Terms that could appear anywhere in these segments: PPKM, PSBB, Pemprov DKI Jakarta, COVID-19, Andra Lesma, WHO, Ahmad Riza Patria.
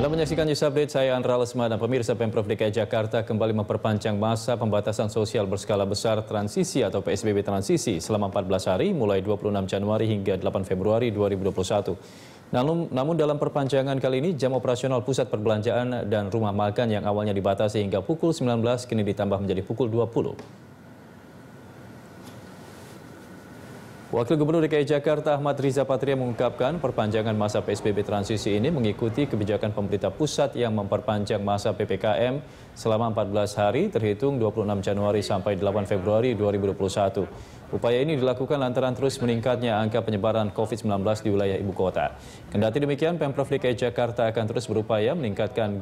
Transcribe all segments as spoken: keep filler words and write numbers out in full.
Anda menyaksikan News Update, saya Andra Lesma, dan pemirsa, Pemprov D K I Jakarta kembali memperpanjang masa pembatasan sosial berskala besar transisi atau P S B B transisi selama empat belas hari mulai dua puluh enam Januari hingga delapan Februari dua ribu dua puluh satu. Namun, namun dalam perpanjangan kali ini jam operasional pusat perbelanjaan dan rumah makan yang awalnya dibatasi hingga pukul sembilan belas kini ditambah menjadi pukul dua puluh. Wakil Gubernur D K I Jakarta Ahmad Riza Patria mengungkapkan perpanjangan masa P S B B transisi ini mengikuti kebijakan pemerintah pusat yang memperpanjang masa P P K M selama empat belas hari terhitung dua puluh enam Januari sampai delapan Februari dua ribu dua puluh satu. Upaya ini dilakukan lantaran terus meningkatnya angka penyebaran covid sembilan belas di wilayah ibu kota. Kendati demikian, Pemprov D K I Jakarta akan terus berupaya meningkatkan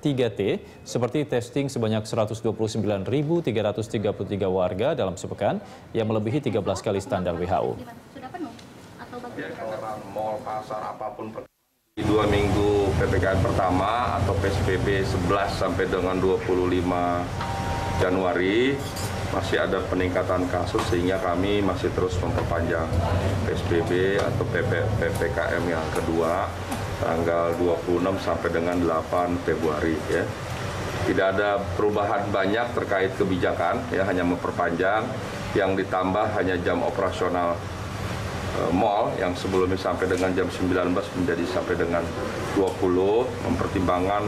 tiga T seperti testing sebanyak seratus dua puluh sembilan ribu tiga ratus tiga puluh tiga warga dalam sepekan yang melebihi tiga belas kali standar W H O. Orang mal, pasar, apapun. Di dua minggu P P K M pertama atau P S B B sebelas sampai dengan dua puluh lima Januari masih ada peningkatan kasus, sehingga kami masih terus memperpanjang P S B B atau P P K M yang kedua tanggal dua puluh enam sampai dengan delapan Februari, ya. Tidak ada perubahan banyak terkait kebijakan, ya, hanya memperpanjang. Yang ditambah hanya jam operasional e, mal yang sebelumnya sampai dengan jam sembilan belas menjadi sampai dengan dua puluh, mempertimbangkan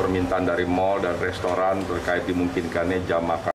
permintaan dari mal dan restoran terkait dimungkinkannya jam makan.